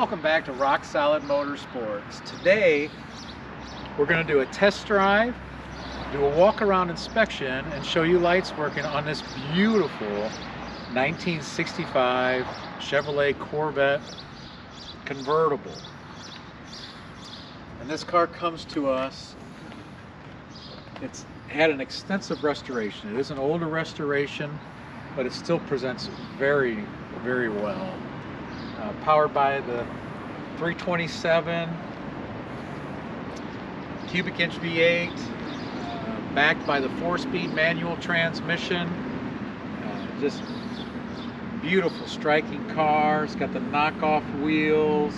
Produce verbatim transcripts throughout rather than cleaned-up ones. Welcome back to Rock Solid Motorsports. Today we're going to do a test drive, do a walk around inspection, and show you lights working on this beautiful nineteen sixty-five Chevrolet Corvette convertible. And this car comes to us, it's had an extensive restoration. It is an older restoration, but it still presents very, very well. Uh, powered by the three twenty-seven cubic inch V eight, uh, backed by the four-speed manual transmission. Uh, just beautiful, striking car. It's got the knockoff wheels,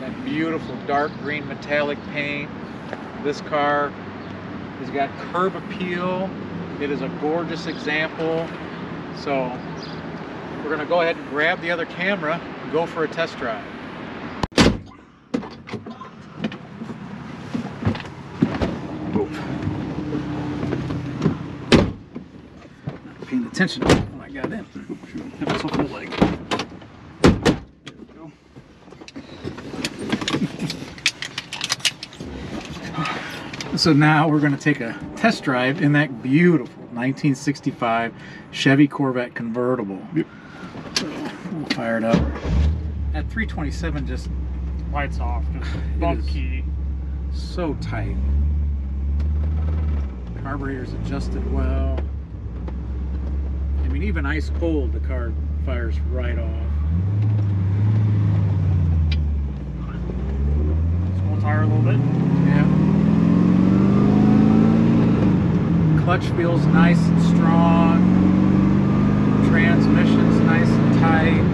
that beautiful dark green metallic paint. This car has got curb appeal. It is a gorgeous example. So we're going to go ahead and grab the other camera and go for a test drive. Not paying attention when I got in. That was a whole leg. There we go. So now we're going to take a test drive in that beautiful nineteen sixty-five Chevy Corvette convertible. Yep. We'll fire it up. At three twenty-seven, just lights off, just bump key. So tight. Carburetor's adjusted well. I mean, even ice cold, the car fires right off. Small tire a little bit. Yeah. Clutch feels nice and strong. Transmission's nice and tight.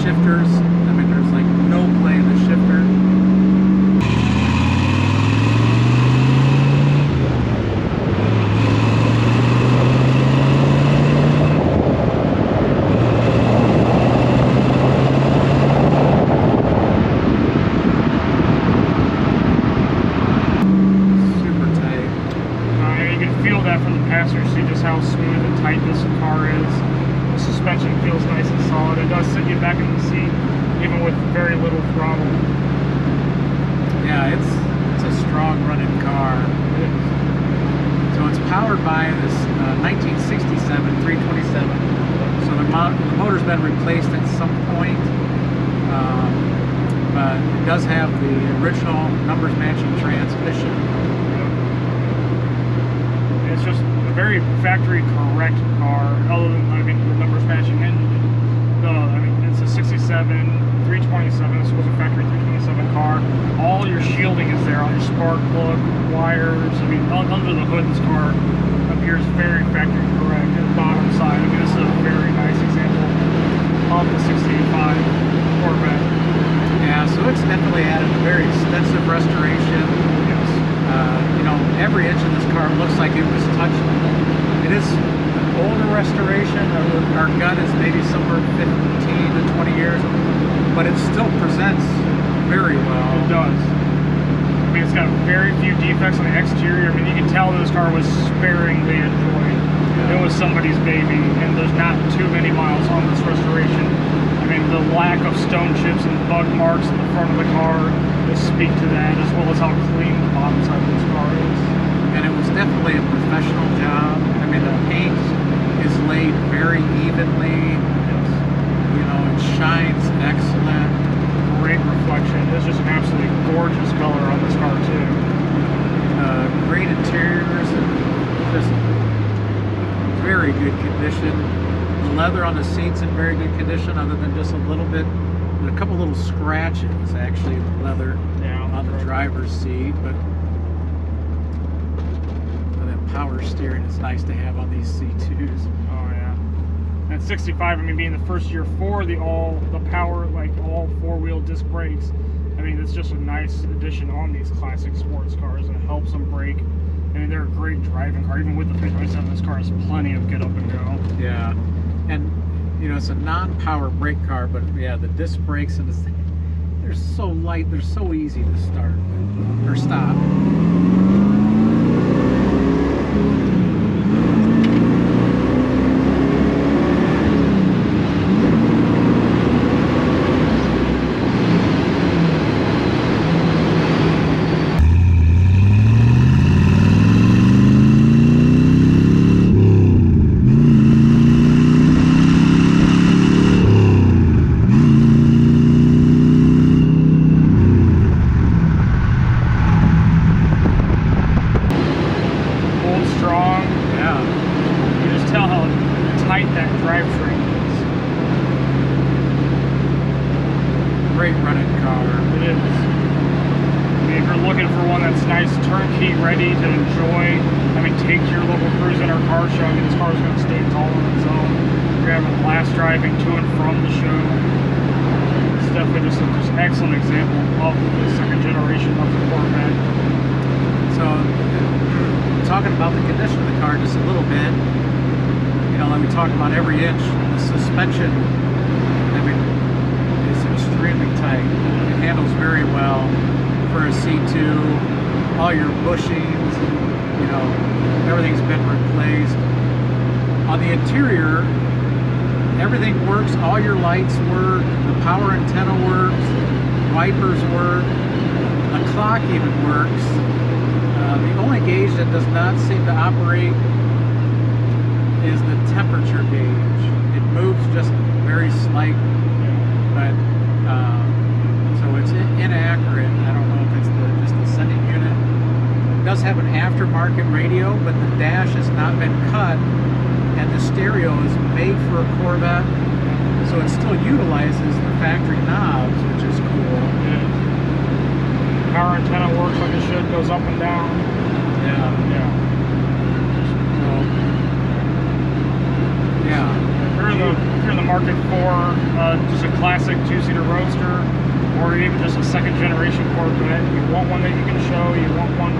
Shifters, I mean, there's like no play in the shifter. How smooth and tight this car is. The suspension feels nice and solid. It does sit you back in the seat, even with very little throttle. Yeah, it's it's a strong running car. It is. So it's powered by this uh, nineteen sixty-seven three twenty-seven. So the, mo the motor's been replaced at some point, um, but it does have the original numbers matching transmission. Yeah. It's just very factory correct car, other than, I mean, the numbers matching in. The, I mean, it's a sixty-seven, three twenty-seven, this was a factory three twenty-seven car. All your shielding is there, all your spark plug, wires. I mean, under the hood, this car appears very factory correct at the bottom side. I mean, this is a very nice example of the sixty-five Corvette. Yeah, so it's definitely added a very extensive restoration. Yes. Uh, you know, every inch of this car looks like it was touched. It is an older restoration. Our, our gut is maybe somewhere fifteen to twenty years, but it still presents very well. It does. I mean, it's got very few defects on the exterior. I mean, you can tell this car was sparingly enjoyed. Yeah. It was somebody's baby, and there's not too many miles on this restoration. I mean, the lack of stone chips and bug marks in the front of the car speak to that, as well as how clean the bottom side of this car is. And it was definitely a professional job. I mean, the paint is laid very evenly. Yes. You know, it shines excellent. Great reflection. It's just an absolutely gorgeous color on this car too. Uh, great interiors. Just very good condition. The leather on the seats in very good condition, other than just a little bit. A couple little scratches actually in the leather yeah, on the right. driver's seat, but that power steering is nice to have on these C twos. Oh yeah. And sixty-five, I mean, being the first year for the all the power, like all four-wheel disc brakes, I mean, it's just a nice addition on these classic sports cars, and it helps them brake. I mean, they're a great driving car, even with the three twenty-seven. This car has plenty of get up and go. Yeah, and. You know, it's a non-power brake car, but yeah, the disc brakes and the, they're so light, they're so easy to start or stop. great running car. It is. I mean, if you're looking for one that's nice, turnkey, ready to enjoy, I mean, take your local cruise in our car show. I mean, this car's going to stay tall on its own. You're having a blast driving to and from the show. It's definitely just an excellent example of the second generation of the Corvette. So, talking about the condition of the car just a little bit, you know, let me talk about every inch. The suspension, I mean, is extremely tight. It handles very well for a C two. All your bushings, you know, everything's been replaced. On the interior, everything works. All your lights work. The power antenna works. Wipers work. The clock even works. Uh, the only gauge that does not seem to operate is the temperature gauge. It moves just very slight, but um, so it's inaccurate. I don't know if it's the, just the sending unit. It does have an aftermarket radio, but the dash has not been cut, and the stereo is made for a Corvette, so it still utilizes the factory knobs, which is cool. Yeah. Power antenna works like it should, goes up and down. Yeah. Yeah. Yeah. If you're in the, if you're in the market for uh, just a classic two-seater roadster, or even just a second-generation Corvette, you want one that you can show. You want one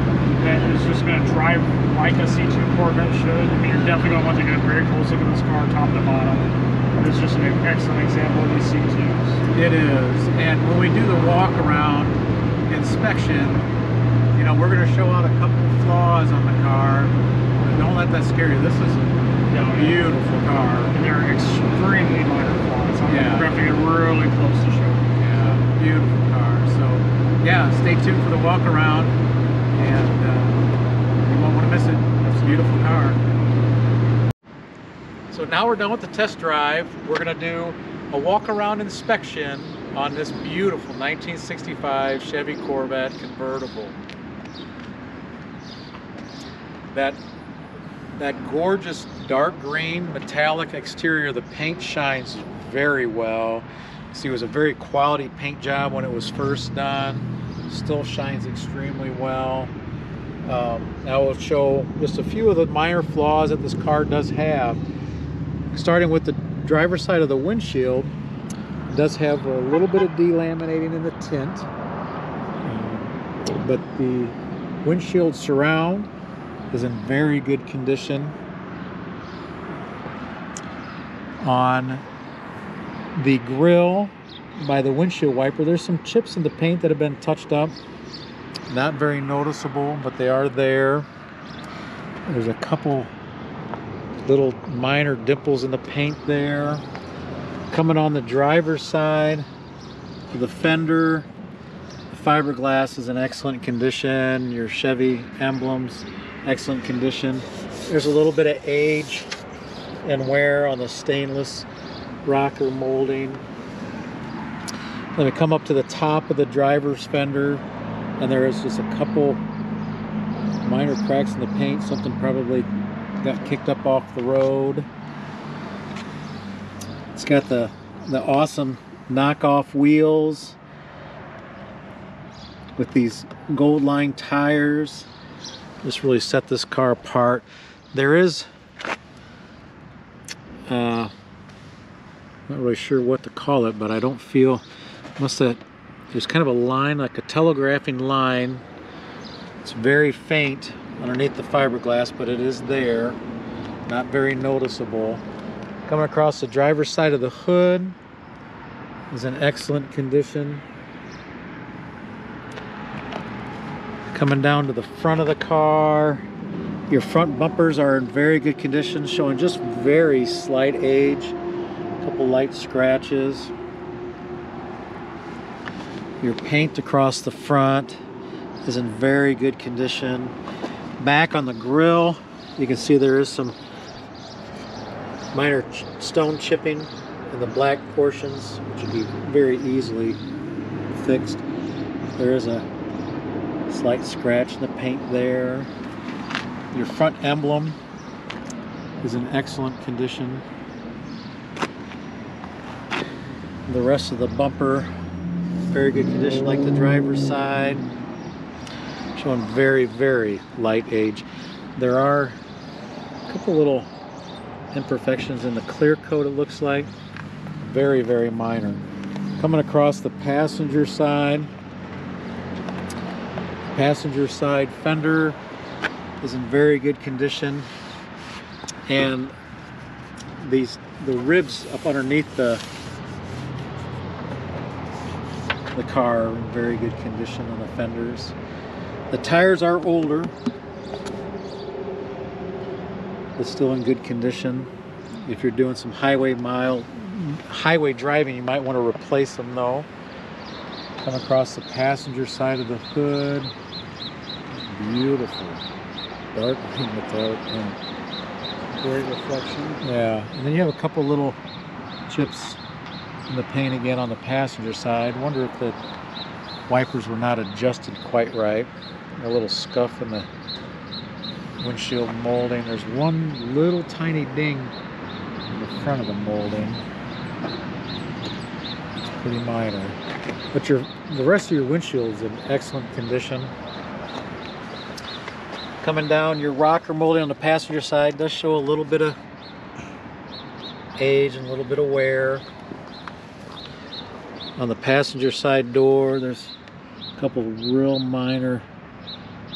that is just going to drive like a C two Corvette should. I mean, you're definitely going to want to get a very close look at this car, top to bottom. It's just an excellent example of these C twos. It is, and when we do the walk-around inspection, you know, we're going to show out a couple flaws on the car. But don't let that scare you. This is. Yeah, beautiful car. And they're extremely minor flaws. I'm yeah. going to have to get really close to show. Yeah, beautiful car. So, yeah, stay tuned for the walk around, and uh, you won't want to miss it. It's a beautiful car. So now we're done with the test drive. We're going to do a walk around inspection on this beautiful nineteen sixty-five Chevy Corvette convertible. That. That gorgeous dark green metallic exterior, the paint shines very well. You see, it was a very quality paint job when it was first done. Still shines extremely well. Um, I will show just a few of the minor flaws that this car does have. Starting with the driver's side of the windshield, it does have a little bit of delaminating in the tint. But the windshield surround is in very good condition. On the grill by the windshield wiper, there's some chips in the paint that have been touched up. Not very noticeable, but they are there. There's a couple little minor dimples in the paint there. Coming on the driver's side, the fender, the fiberglass is in excellent condition. Your Chevy emblems, excellent condition. There's a little bit of age and wear on the stainless rocker molding. Then we come up to the top of the driver's fender, and there is just a couple minor cracks in the paint. Something probably got kicked up off the road. It's got the, the awesome knockoff wheels with these gold line tires. This really set this car apart. There is, uh, not really sure what to call it, but I don't feel, what's that? There's kind of a line, like a telegraphing line. It's very faint underneath the fiberglass, but it is there. Not very noticeable. Coming across the driver's side of the hood is in excellent condition. Coming down to the front of the car, your front bumpers are in very good condition, showing just very slight age, a couple light scratches. Your paint across the front is in very good condition. Back on the grill, you can see there is some minor ch stone chipping in the black portions, which would be very easily fixed. There is a slight scratch in the paint there. Your front emblem is in excellent condition. The rest of the bumper very good condition, like the driver's side. Showing very, very light age. There are a couple little imperfections in the clear coat, it looks like. Very, very minor. Coming across the passenger side. Passenger side fender is in very good condition. And these the ribs up underneath the the car are in very good condition on the fenders. The tires are older, but still in good condition. If you're doing some highway mile, highway driving, you might want to replace them though. Come across the passenger side of the hood. Beautiful. Dark green metallic paint. Great reflection. Yeah, and then you have a couple little chips in the paint again on the passenger side. Wonder if the wipers were not adjusted quite right. A little scuff in the windshield molding. There's one little tiny ding in the front of the molding. It's pretty minor. But your the rest of your windshield is in excellent condition. Coming down, your rocker molding on the passenger side does show a little bit of age and a little bit of wear. On the passenger side door, there's a couple real minor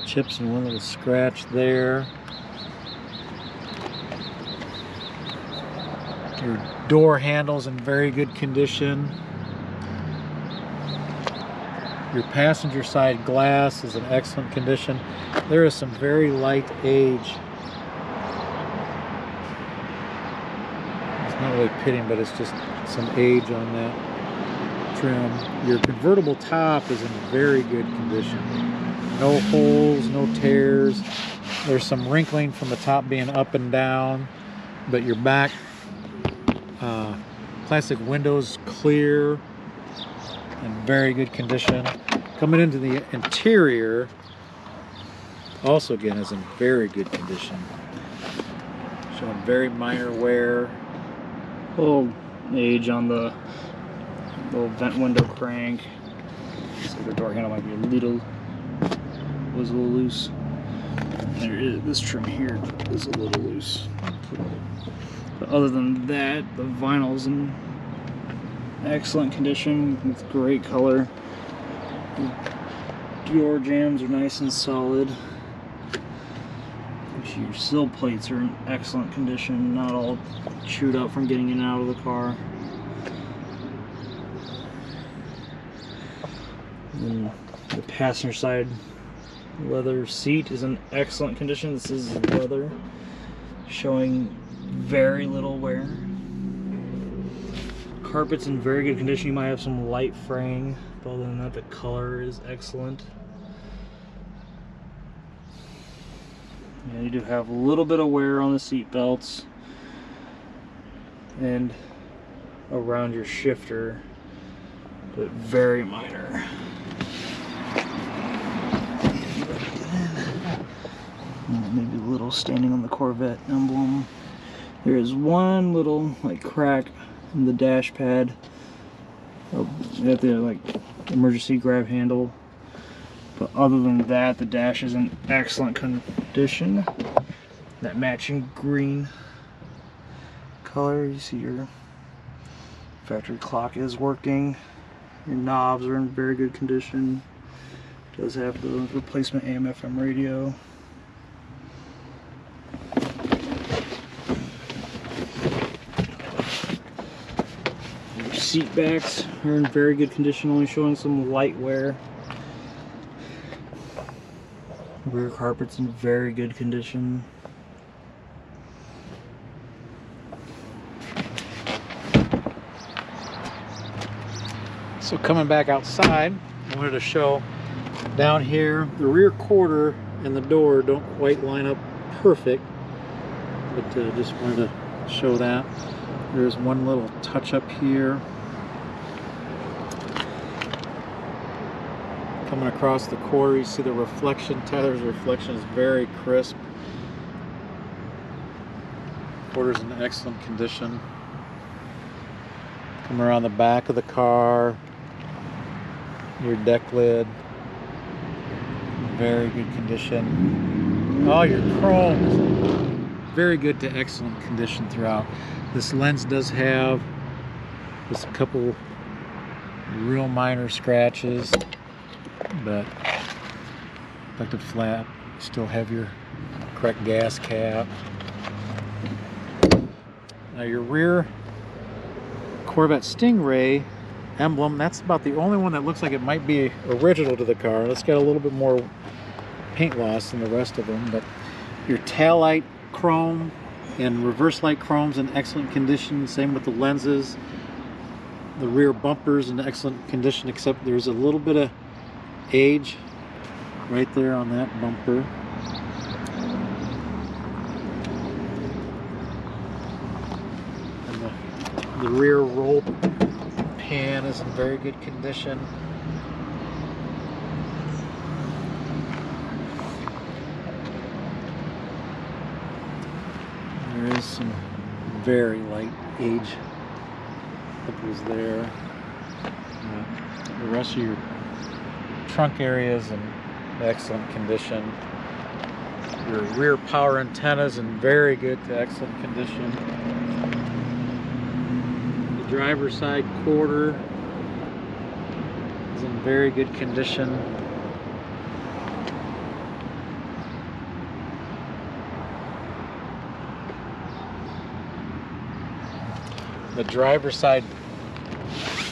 chips and one little scratch there. Your door handle's in very good condition. Your passenger side glass is in excellent condition. There is some very light age. It's not really pitting, but it's just some age on that trim. Your convertible top is in very good condition. No holes, no tears. There's some wrinkling from the top being up and down, but your back uh, plastic windows clear in very good condition. Coming into the interior, also again is in very good condition. Showing very minor wear. Little age on the little vent window crank. So the door handle might be a little, was a little loose. There is, this trim here is a little loose. But other than that, the vinyl's in excellent condition with great color. The door jams are nice and solid. Your sill plates are in excellent condition, not all chewed up from getting in and out of the car. And the passenger side leather seat is in excellent condition. This is leather, showing very little wear. Carpet's in very good condition. You might have some light fraying, but other than that, the color is excellent. And you do have a little bit of wear on the seat belts and around your shifter, but very minor. Maybe a little standing on the Corvette emblem. There is one little like crack in the dash pad at the like emergency grab handle, but other than that, the dash is in excellent condition. That matching green color, you see your factory clock is working. Your knobs are in very good condition. It does have the replacement A M F M radio. Seat backs are in very good condition, only showing some light wear. Rear carpet's in very good condition. So coming back outside, I wanted to show down here, the rear quarter and the door don't quite line up perfect, but uh, just wanted to show that. There's one little touch up here. Coming across the quarter, you see the reflection. Tyler's reflection is very crisp. Quarter's in excellent condition. Come around the back of the car. your deck lid, very good condition. All your chrome, very good to excellent condition throughout. This lens does have just a couple real minor scratches, but reflective flap, still have your correct gas cap. Now your rear Corvette Stingray emblem, that's about the only one that looks like it might be original to the car. It's got a little bit more paint loss than the rest of them, but your taillight chrome and reverse light chrome's in excellent condition, same with the lenses. The rear bumper's in excellent condition, except there's a little bit of age right there on that bumper. And the, the rear roll pan is in very good condition. There is some very light age was there. Uh, the rest of your trunk area is in excellent condition. Your rear power antenna is in very good to excellent condition. The driver's side quarter is in very good condition. The driver's side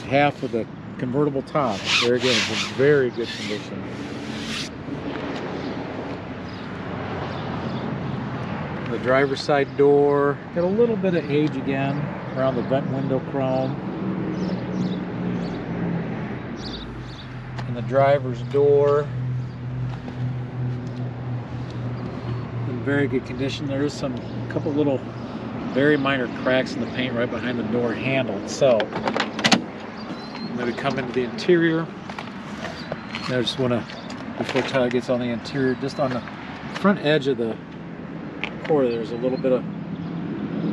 half of the convertible top, there again, it's in very good condition. The driver's side door, got a little bit of age again around the vent window chrome. And the driver's door, in very good condition. There is some, a couple little very minor cracks in the paint right behind the door handle itself. And then we come into the interior. And I just want to, before Tyler gets on the interior, just on the front edge of the core, there's a little bit of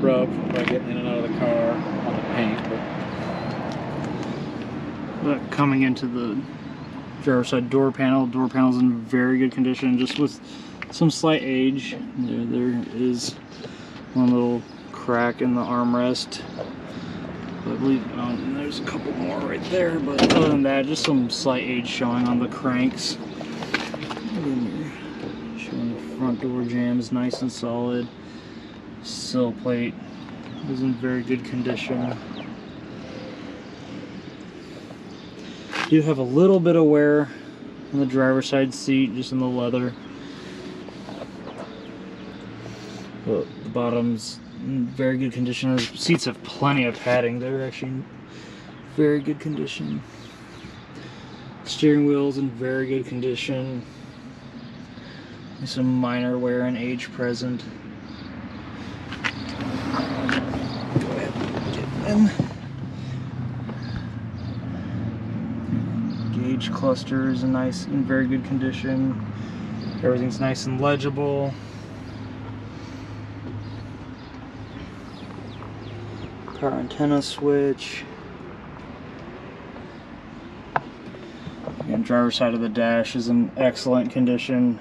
rub by getting in and out of the car on the paint. But Look, coming into the driver's side door panel, door panel's in very good condition, just with some slight age. There, there is one little crack in the armrest, but we, um, there's a couple more right there, but other than that, just some slight age showing on the cranks. Showing the front door jams, nice and solid. Sill plate is in very good condition. Do have a little bit of wear on the driver's side seat, just in the leather. But the bottom's in very good condition. The seats have plenty of padding. They're actually in very good condition. Steering wheel's in very good condition. There's some minor wear and age present. Go ahead and get them. Gauge cluster is in nice and very good condition. Everything's nice and legible. Our antenna switch. And driver's side of the dash is in excellent condition.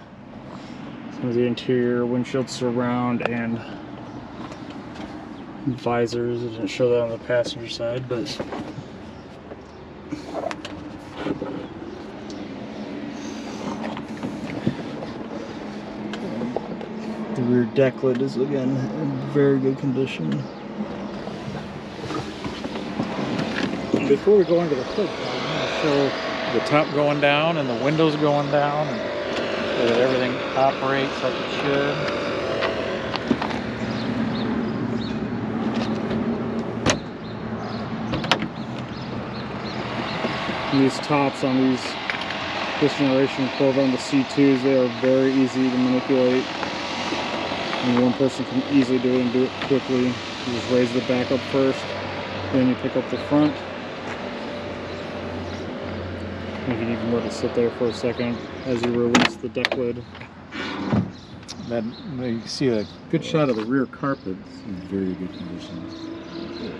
Some of the interior windshield surround and visors. I didn't show that on the passenger side, but the rear deck lid is again in very good condition. Before we go into the hood, I'm going to show the top going down and the windows going down, and so that everything operates like it should. And these tops on these first generation Corvette on the C twos, they are very easy to manipulate. And one person can easily do it and do it quickly. You just raise the back up first, then you pick up the front. You can even let it sit there for a second as you release the deck lid. Then you can see a good shot of the rear carpet. It's in very good condition. It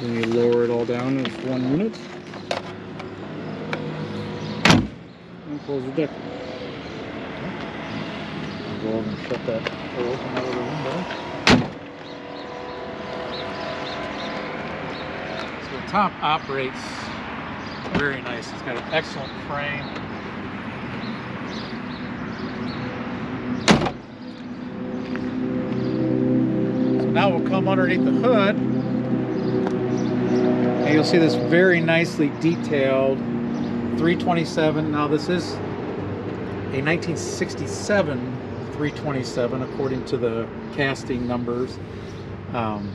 is. Then you lower it all down as one unit and close the deck. Go over and shut that door open out of the window. So the top operates very nice. It's got an excellent frame. Now we'll come underneath the hood and you'll see this very nicely detailed three twenty-seven. Now this is a nineteen sixty-seven three twenty-seven according to the casting numbers, um,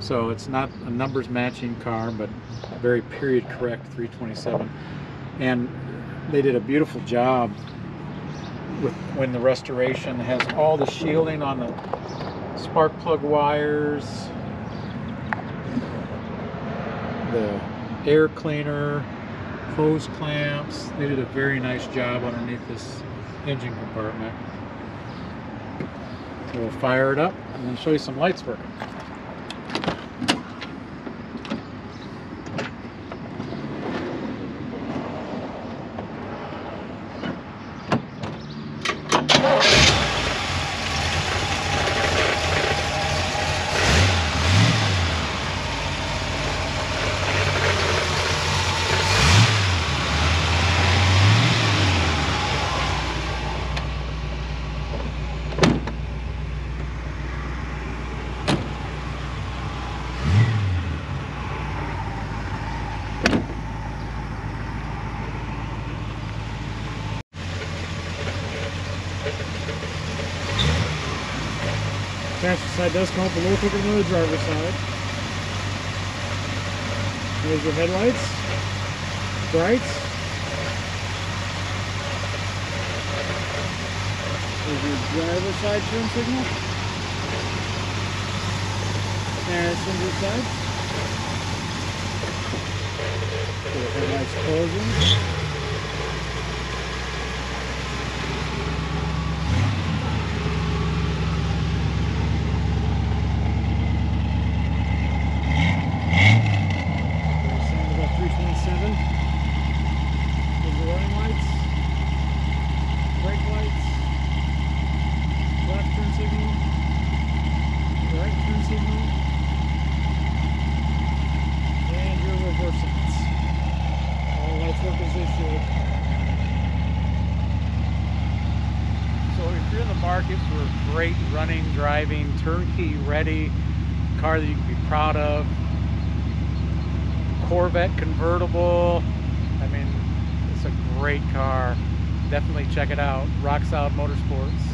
so it's not a numbers matching car, but a very period correct three twenty-seven. And they did a beautiful job with when the restoration has all the shielding on the spark plug wires, the air cleaner, hose clamps. They did a very nice job underneath this engine compartment. So we'll fire it up and then show you some lights working. Passenger side does come up a little quicker than the driver's side. There's your headlights, brights. There's your driver's side turn signal. Passenger side. So the headlights closing. Market for great running, driving, turnkey ready car that you can be proud of. Corvette convertible. I mean, it's a great car. Definitely check it out. Rock Solid Motorsports.